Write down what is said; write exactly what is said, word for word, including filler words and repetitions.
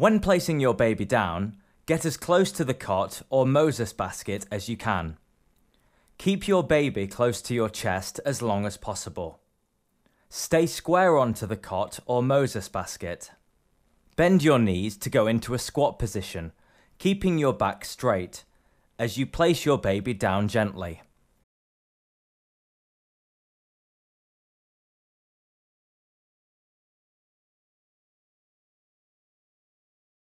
When placing your baby down, get as close to the cot or Moses basket as you can. Keep your baby close to your chest as long as possible. Stay square onto the cot or Moses basket. Bend your knees to go into a squat position, keeping your back straight, as you place your baby down gently.